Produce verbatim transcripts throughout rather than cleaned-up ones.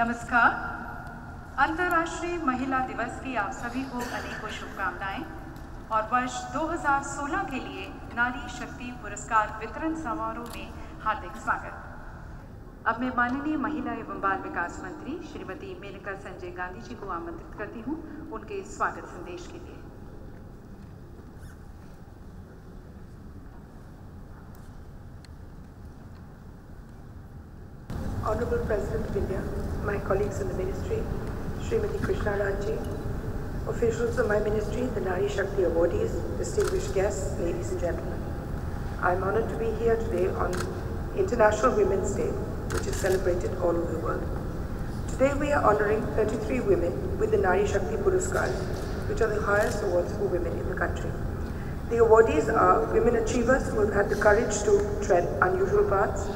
नमस्कार। अंतर्राष्ट्रीय महिला दिवस की आप सभी को अनेकों शुभकामनाएं और वर्ष दो हज़ार सोलह के लिए नारी शक्ति पुरस्कार वितरण समारोह में हार्दिक स्वागत। अब मैं माननीय महिला एवं बाल विकास मंत्री श्रीमती मेनका संजय गांधी जी को आमंत्रित करती हूं उनके स्वागत संदेश के लिए। Honorable President of India, my colleagues in the ministry, Srimati Krishna Raji, officials of my ministry, the Nari Shakti awardees, distinguished guests, ladies and gentlemen. I am honored to be here today on International Women's Day, which is celebrated all over the world. Today we are honoring thirty-three women with the Nari Shakti Puraskar, which are the highest awards for women in the country. The awardees are women achievers who have had the courage to tread unusual paths,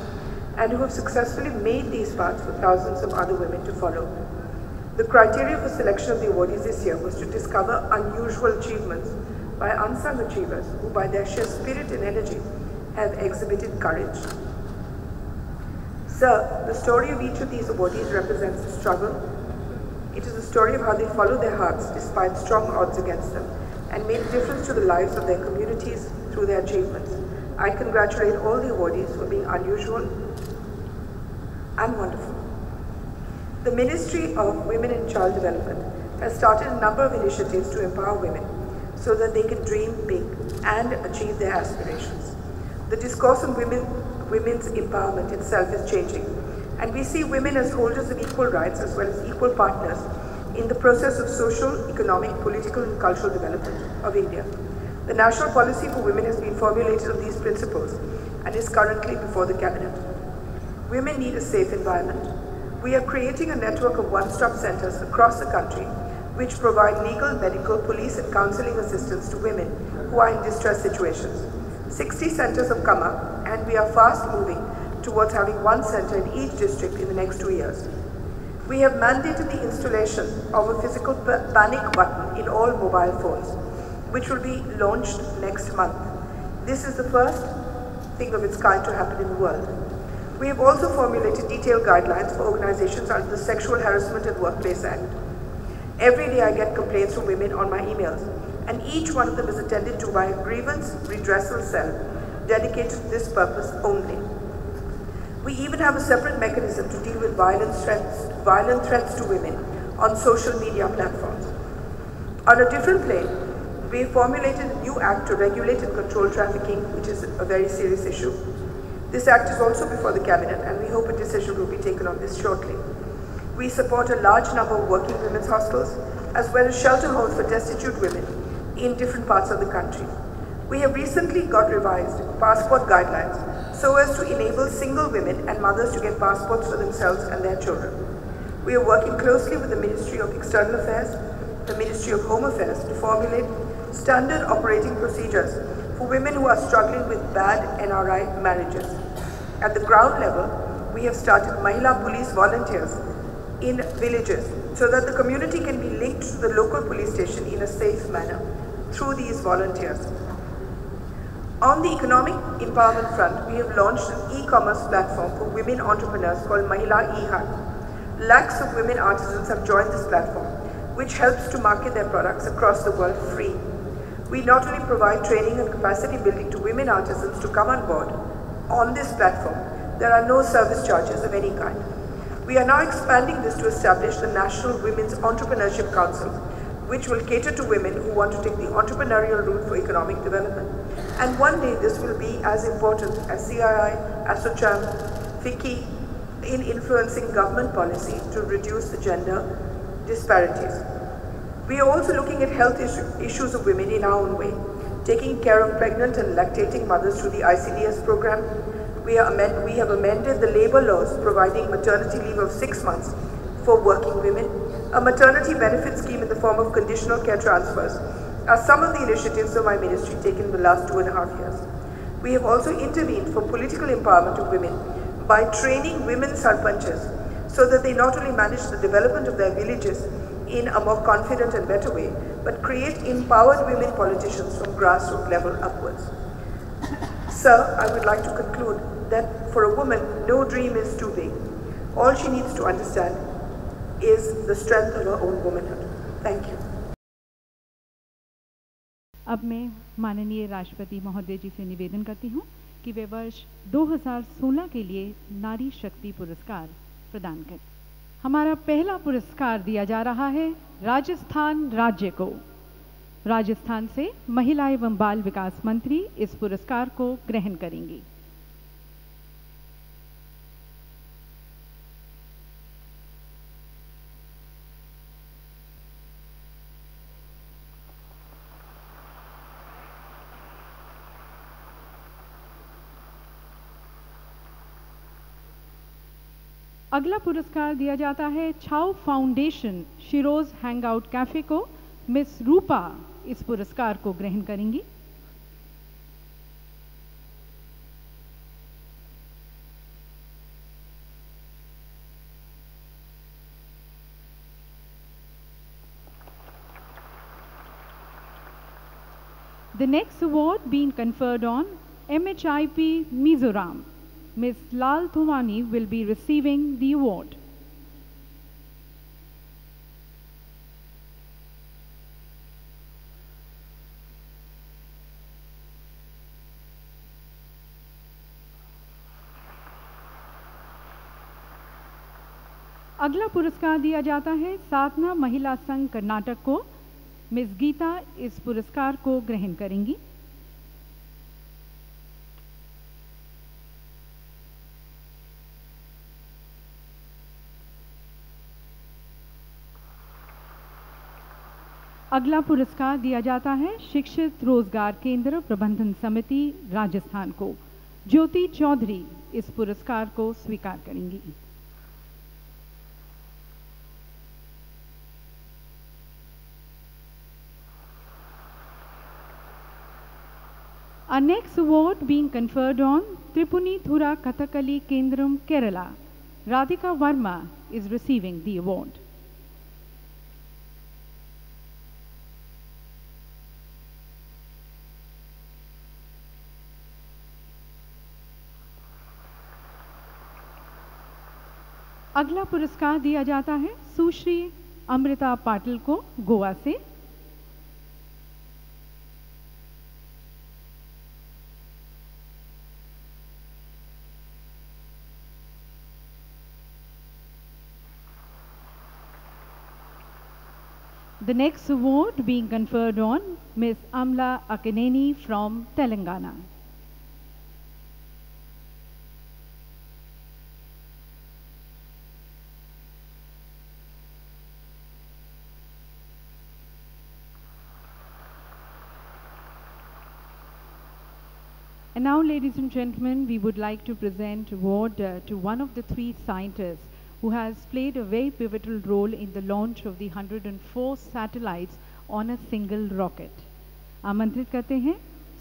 and who have successfully made these paths for thousands of other women to follow. The criteria for selection of the awardees this year was to discover unusual achievements by unsung achievers who by their sheer spirit and energy have exhibited courage. Sir, the story of each of these awardees represents a struggle. It is the story of how they followed their hearts despite strong odds against them and made a difference to the lives of their communities through their achievements. I congratulate all the awardees for being unusual and wonderful. The Ministry of Women and Child Development has started a number of initiatives to empower women so that they can dream big and achieve their aspirations. The discourse on women, women's empowerment itself is changing, and we see women as holders of equal rights as well as equal partners in the process of social, economic, political and cultural development of India. The National Policy for Women has been formulated on these principles and is currently before the Cabinet. Women need a safe environment. We are creating a network of one-stop centers across the country which provide legal, medical, police and counseling assistance to women who are in distress situations. sixty centers have come up and we are fast moving towards having one center in each district in the next two years. We have mandated the installation of a physical panic button in all mobile phones, which will be launched next month. This is the first thing of its kind to happen in the world. We have also formulated detailed guidelines for organizations under the Sexual Harassment and Workplace Act. Every day I get complaints from women on my emails, and each one of them is attended to by a grievance redressal cell dedicated to this purpose only. We even have a separate mechanism to deal with violent threats, violent threats to women on social media platforms. On a different plane, we formulated a new act to regulate and control trafficking, which is a very serious issue. This act is also before the Cabinet and we hope a decision will be taken on this shortly. We support a large number of working women's hostels as well as shelter homes for destitute women in different parts of the country. We have recently got revised passport guidelines so as to enable single women and mothers to get passports for themselves and their children. We are working closely with the Ministry of External Affairs, the Ministry of Home Affairs to formulate standard operating procedures for women who are struggling with bad N R I marriages. At the ground level, we have started Mahila police volunteers in villages so that the community can be linked to the local police station in a safe manner through these volunteers. On the economic empowerment front, we have launched an e-commerce platform for women entrepreneurs called Mahila e-Haat. Lakhs of women artisans have joined this platform, which helps to market their products across the world free. We not only provide training and capacity building to women artisans to come on board, on this platform, there are no service charges of any kind. We are now expanding this to establish the National Women's Entrepreneurship Council, which will cater to women who want to take the entrepreneurial route for economic development. And one day this will be as important as C I I, AssoCham, FICCI in influencing government policy to reduce the gender disparities. We are also looking at health issue, issues of women in our own way, taking care of pregnant and lactating mothers through the I C D S program. We, are amend, we have amended the labour laws providing maternity leave of six months for working women. A maternity benefit scheme in the form of conditional care transfers are some of the initiatives of my ministry taken in the last two and a half years. We have also intervened for political empowerment of women by training women sarpanchas so that they not only manage the development of their villages in a more confident and better way, but create empowered women politicians from grassroots level upwards. Sir, I would like to conclude that for a woman, no dream is too big. All she needs to understand is the strength of her own womanhood. Thank you. अब मैं माननीय राष्ट्रपति महोदय जी से निवेदन करती हूँ कि वे वर्ष दो हज़ार सोलह के लिए नारी शक्ति पुरस्कार प्रदान करें। हमारा पहला पुरस्कार दिया जा रहा है राजस्थान राज्य को। राजस्थान से महिला एवं बाल विकास मंत्री इस पुरस्कार को ग्रहण करेंगी। अगला पुरस्कार दिया जाता है Chhanv foundation Sheroes hangout cafe को। मिस रूपा इस पुरस्कार को ग्रहण करेंगी। The next award being conferred on M H I P Mizoram. Miss Lal Thomani will be receiving the award. अगला पुरस्कार दिया जाता है साधना महिला संघ कर्नाटक को। मिस गीता इस पुरस्कार को ग्रहण करेंगी। अगला पुरस्कार दिया जाता है शिक्षित रोजगार केंद्र प्रबंधन समिति राजस्थान को। ज्योति चौधरी इस पुरस्कार को स्वीकार करेंगी। Our next award being conferred on Tripunithura Kathakali Kendram, Kerala. Radhika Varma is receiving the award. अगला पुरस्कार दिया जाता है सुश्री अमृता पाटिल को गोवा से। The next award being conferred on Miss Amla Akineni from Telangana. And now, ladies and gentlemen, we would like to present award uh, to one of the three scientists who has played a very pivotal role in the launch of the one hundred and four satellites on a single rocket. आमंत्रित करते हैं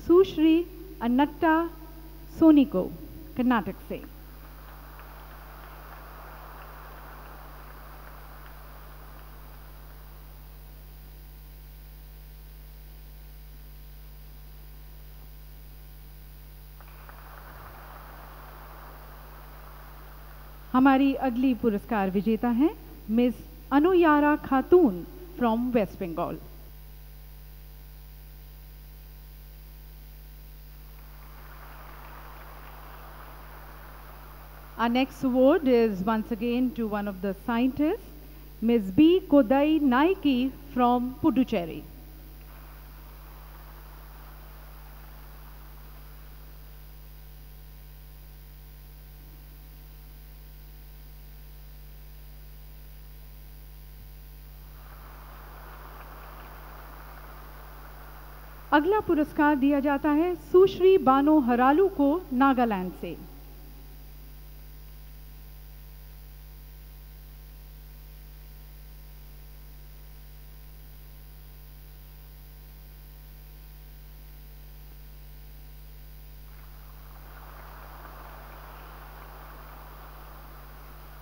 सुश्री अन्नटा सोनी को कर्नाटक से। हमारी अगली पुरस्कार विजेता है miss Anuyara Khatoon from waste Bengal. Our next award is once again to one of the scientists, Miss B. Kodai Naiki from Puducherry. अगला पुरस्कार दिया जाता है सुश्री बानो हरालू को नागालैंड से।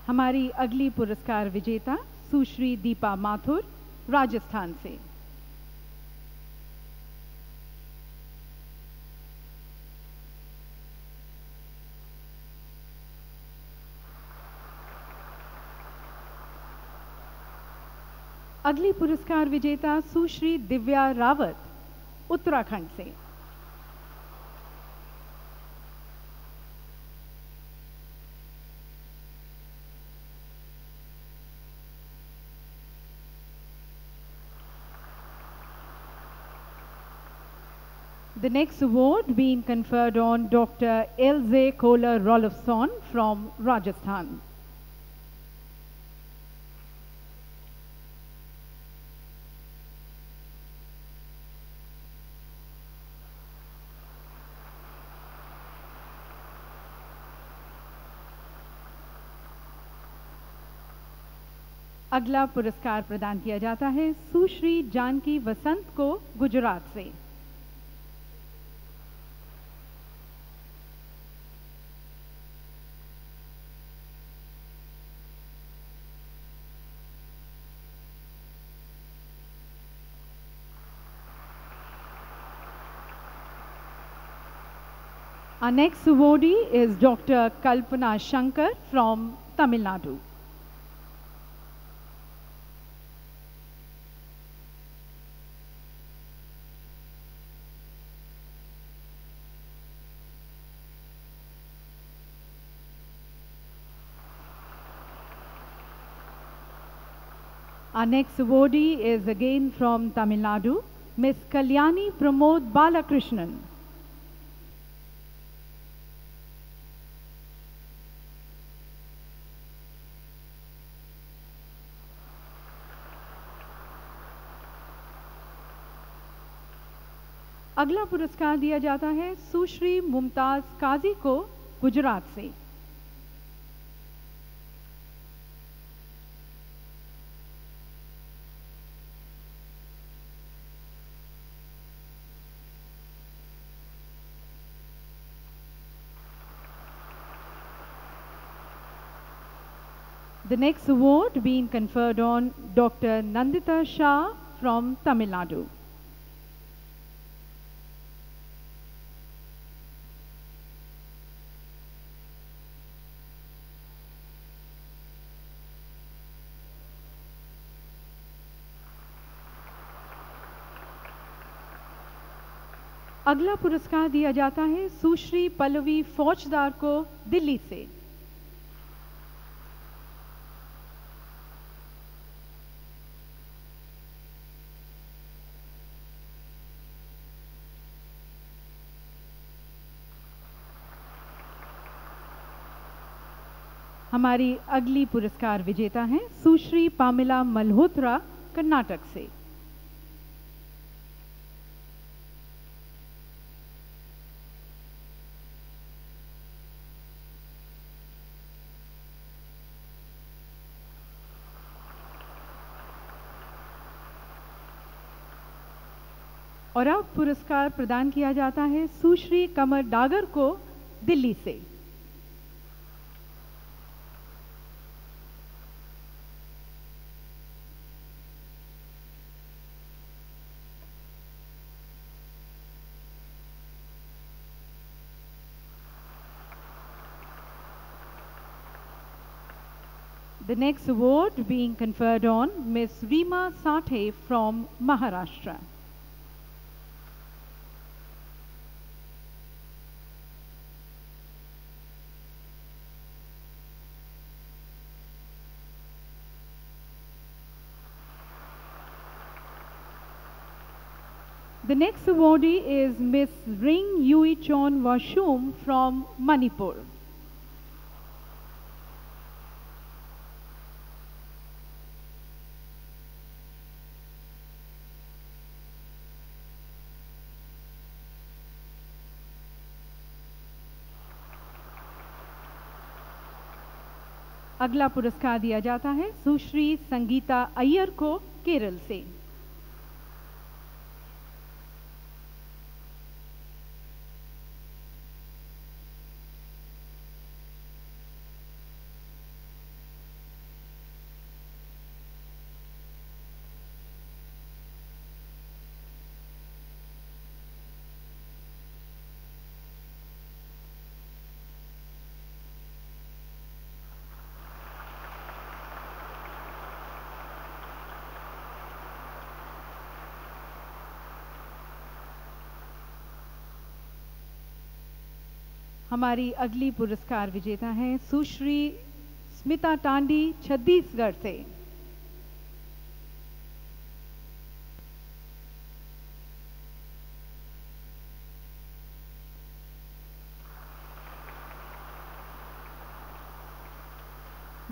हमारी अगली पुरस्कार विजेता सुश्री दीपा माथुर राजस्थान से। अगली पुरस्कार विजेता सुश्री दिव्या रावत उत्तराखंड से। The next award being conferred on Doctor Ilse Köhler-Rollefson from Rajasthan. अगला पुरस्कार प्रदान किया जाता है सुश्री जानकी वसंत को गुजरात से। Our next awardee is Doctor Kalpana Shankar from Tamil Nadu. Our next awardee is again from Tamil Nadu, Miss Kalyani Pramod Balakrishnan. अगला पुरस्कार दिया जाता है सुश्री मुमताज काजी को गुजरात से। The next award being conferred on Doctor Nandita Shah from Tamil Nadu. अगला पुरस्कार दिया जाता है सुश्री पल्लवी फौजदार को दिल्ली से। हमारी अगली पुरस्कार विजेता है सुश्री पामिला मल्होत्रा कर्नाटक से। और अब पुरस्कार प्रदान किया जाता है सुश्री कमर डागर को दिल्ली से। The next award being conferred on Miss Reema Sathe from Maharashtra. The next awardee is Miss Ring Yui Chon Washum from Manipur. अगला पुरस्कार दिया जाता है सुश्री संगीता अय्यर को केरल से। हमारी अगली पुरस्कार विजेता हैं सुश्री स्मिता टांडी छत्तीसगढ़ से।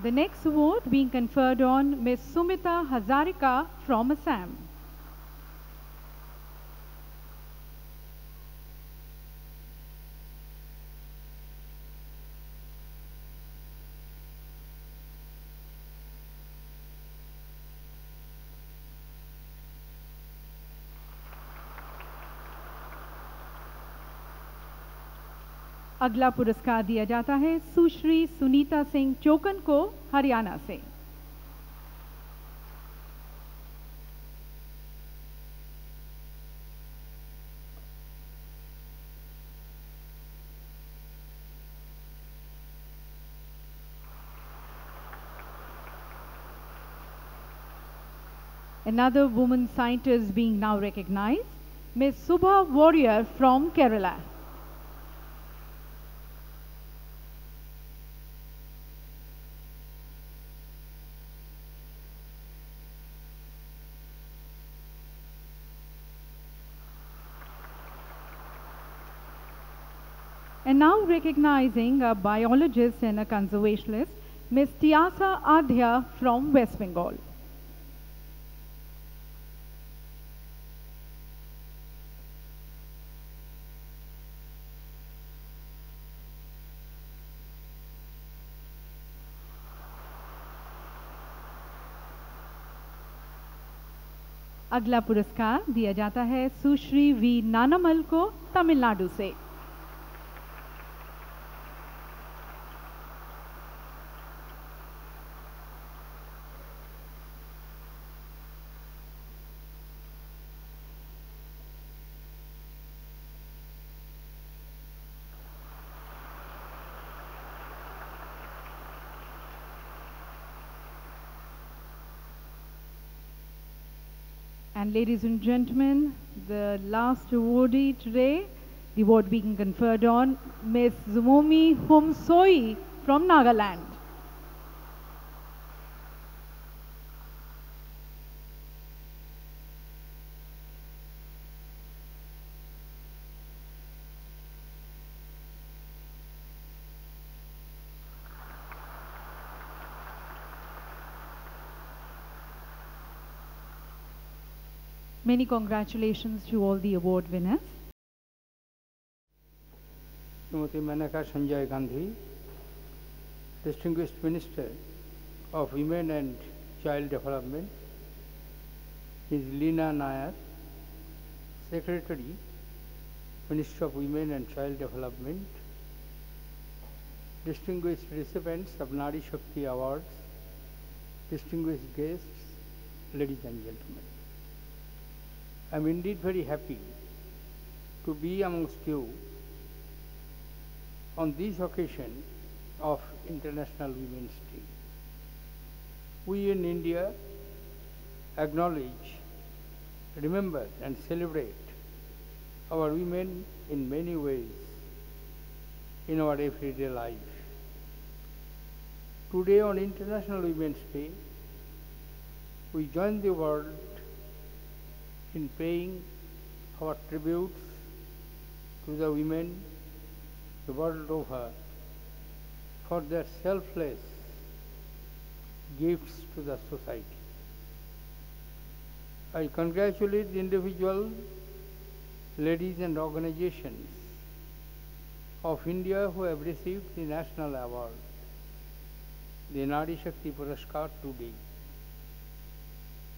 The next award being conferred on Miss Sumita Hazarika from Assam. अगला पुरस्कार दिया जाता है सुश्री सुनीता सिंह चोकन को हरियाणा से। Another woman scientist being now recognized, Miss Subha Warrior from Kerala. And now recognizing a biologist and a conservationist, Miss Tiasa Adhya from West Bengal. अगला पुरस्कार दिया जाता है सुश्री वी नानामल को तमिलनाडु से। And ladies and gentlemen, the last awardee today, the award being conferred on Miss Zumomi Humsoi from Nagaland. Many congratulations to all the award winners. Shrimati Maneka Sanjay Gandhi, Distinguished Minister of Women and Child Development, Miz Leena Nair, Secretary, Minister of Women and Child Development, distinguished recipients of Nari Shakti Awards, distinguished guests, ladies and gentlemen. I am indeed very happy to be amongst you on this occasion of International Women's Day. We in India acknowledge, remember and celebrate our women in many ways in our everyday life. Today on International Women's Day, we join the world in paying our tributes to the women the world over for their selfless gifts to the society. I congratulate the individual ladies and organizations of India who have received the National Award, the Nari Shakti Puraskar today.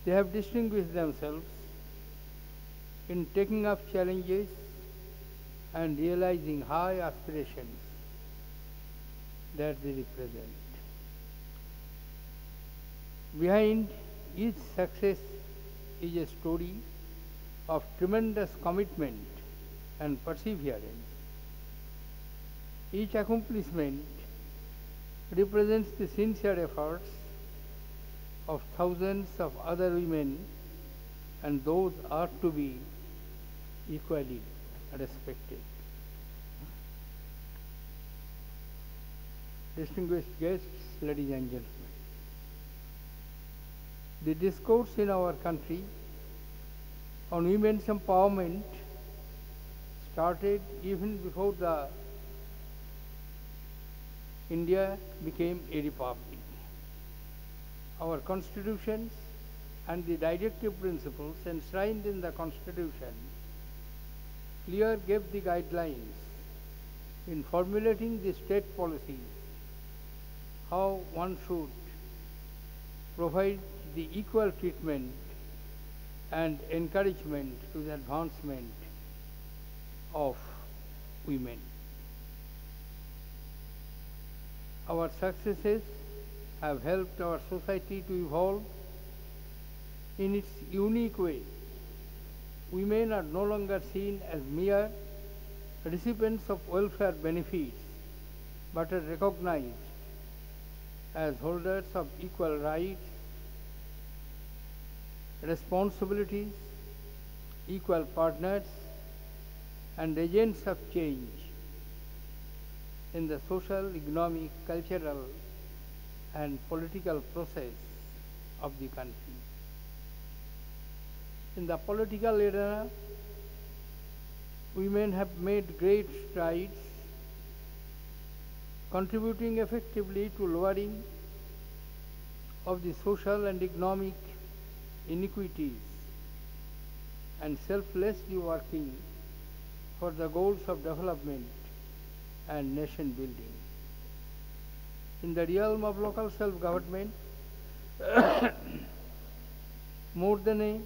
They have distinguished themselves in taking up challenges and realizing high aspirations that they represent. Behind each success is a story of tremendous commitment and perseverance. Each accomplishment represents the sincere efforts of thousands of other women, and those are to be equally respected. distinguished guests, ladies and gentlemen. The discourse in our country on women's empowerment started even before the India became a republic. Our constitutions and the directive principles enshrined in the Constitution clearly gave the guidelines in formulating the state policies, how one should provide the equal treatment and encouragement to the advancement of women. Our successes have helped our society to evolve in its unique way. Women are no longer seen as mere recipients of welfare benefits, but are recognized as holders of equal rights, responsibilities, equal partners, and agents of change in the social, economic, cultural, and political process of the country. In the political arena, women have made great strides, contributing effectively to lowering of the social and economic inequities and selflessly working for the goals of development and nation building. In the realm of local self-government, more than a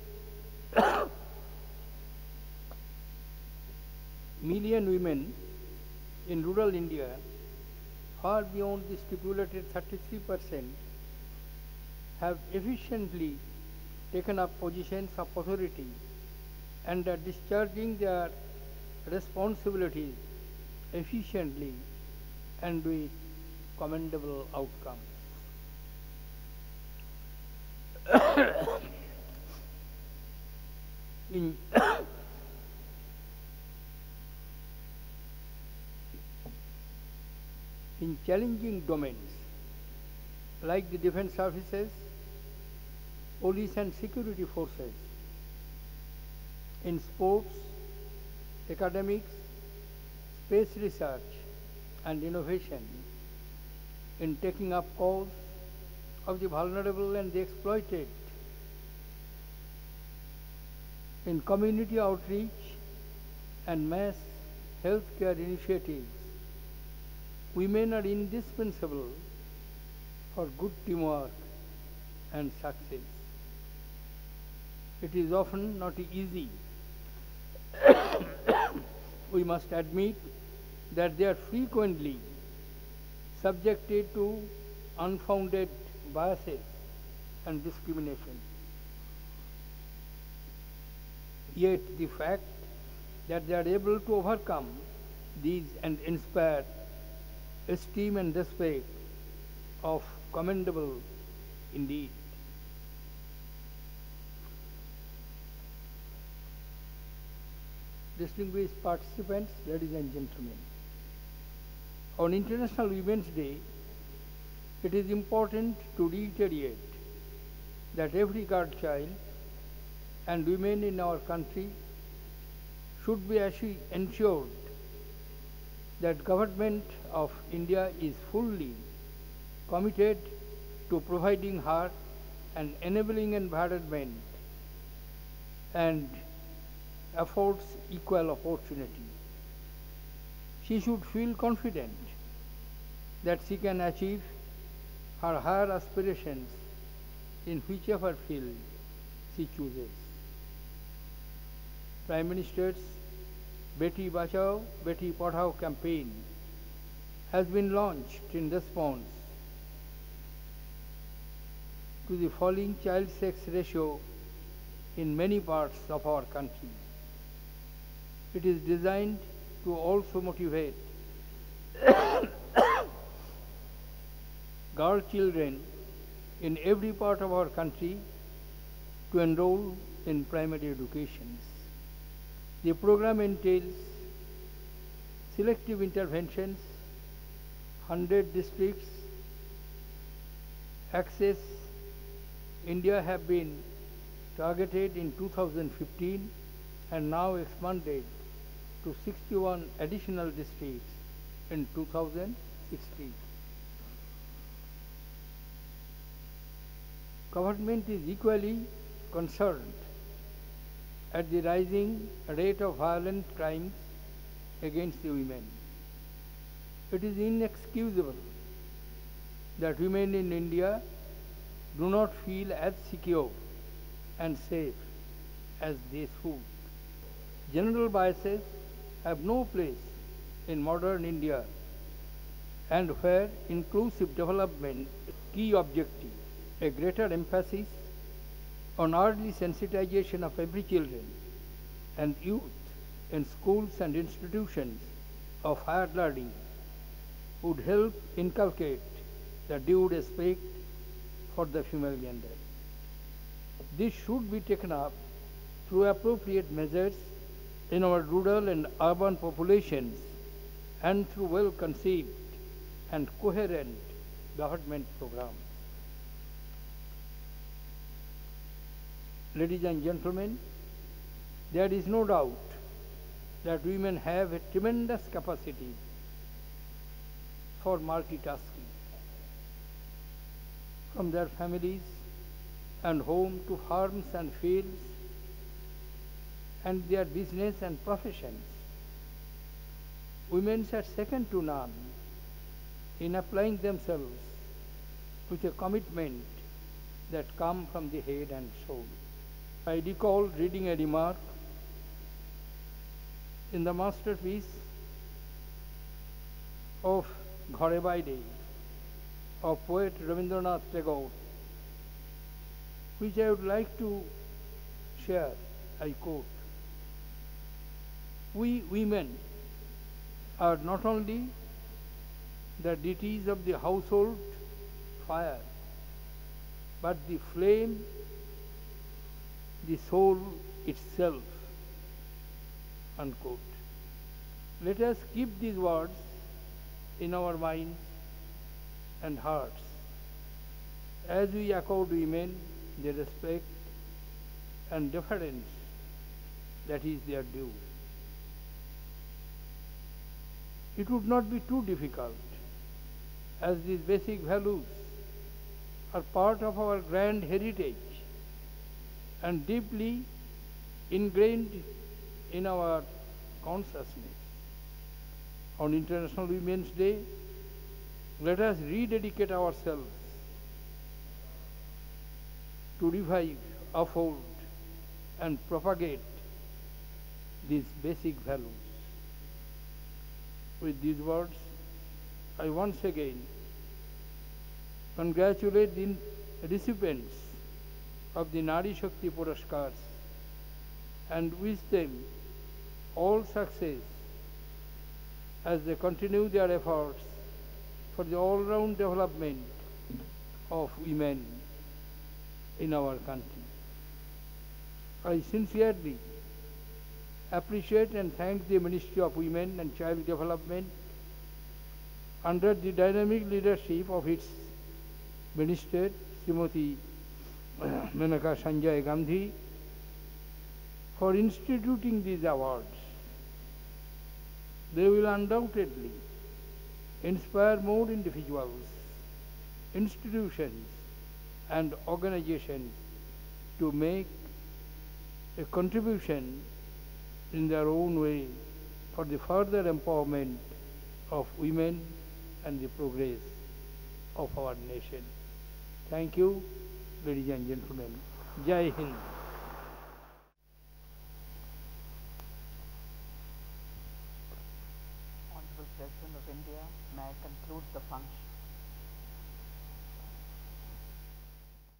million women in rural India, far beyond the stipulated thirty-three percent, have efficiently taken up positions of authority and are discharging their responsibilities efficiently and with commendable outcomes. In in challenging domains like the defense services, police and security forces, in sports, academics, space research and innovation, in taking up cause of the vulnerable and the exploited, in community outreach and mass healthcare initiatives, women are indispensable for good teamwork and success. It is often not easy. We must admit that they are frequently subjected to unfounded biases and discrimination. Yet the fact that they are able to overcome these and inspire esteem and respect of commendable indeed. Distinguished participants, ladies and gentlemen, on International Women's Day, it is important to reiterate that every girl-child and women in our country should be ensured that Government of India is fully committed to providing her an enabling environment and affords equal opportunity. She should feel confident that she can achieve her higher aspirations in whichever field she chooses. Prime Minister's Beti Bachao, Beti Padhao campaign has been launched in response to the falling child sex ratio in many parts of our country. It is designed to also motivate girl children in every part of our country to enroll in primary education. The program entails selective interventions, one hundred districts access India have been targeted in two thousand fifteen and now expanded to sixty-one additional districts in two thousand sixteen. Government is equally concerned at the rising rate of violent crimes against the women. It is inexcusable that women in India do not feel as secure and safe as they should. General biases have no place in modern India, and where inclusive development is a key objective, a greater emphasis on early sensitization of every children and youth in schools and institutions of higher learning would help inculcate the due respect for the female gender. This should be taken up through appropriate measures in our rural and urban populations and through well-conceived and coherent government programs. Ladies and gentlemen, there is no doubt that women have a tremendous capacity for multitasking. From their families and home to farms and fields and their business and professions, women are second to none in applying themselves with a commitment that comes from the head and soul. I recall reading a remark in the masterpiece of Gharevai Dei of poet Rabindranath Tagore, which I would like to share. I quote, "We women are not only the deities of the household fire, but the flame, the soul itself," unquote. Let us keep these words in our minds and hearts as we accord women the respect and deference that is their due. It would not be too difficult, as these basic values are part of our grand heritage and deeply ingrained in our consciousness. On International Women's Day, let us rededicate ourselves to revive, uphold, and propagate these basic values. With these words, I once again congratulate the recipients of the Nari Shakti Puraskars and wish them all success as they continue their efforts for the all-round development of women in our country. I sincerely appreciate and thank the Ministry of Women and Child Development under the dynamic leadership of its Minister, Srimati Maneka Sanjay Gandhi, for instituting these awards. They will undoubtedly inspire more individuals, institutions, and organizations to make a contribution in their own way for the further empowerment of women and the progress of our nation. Thank you, ladies and gentlemen. Jai Hind. Honorable President of India, may I conclude the function.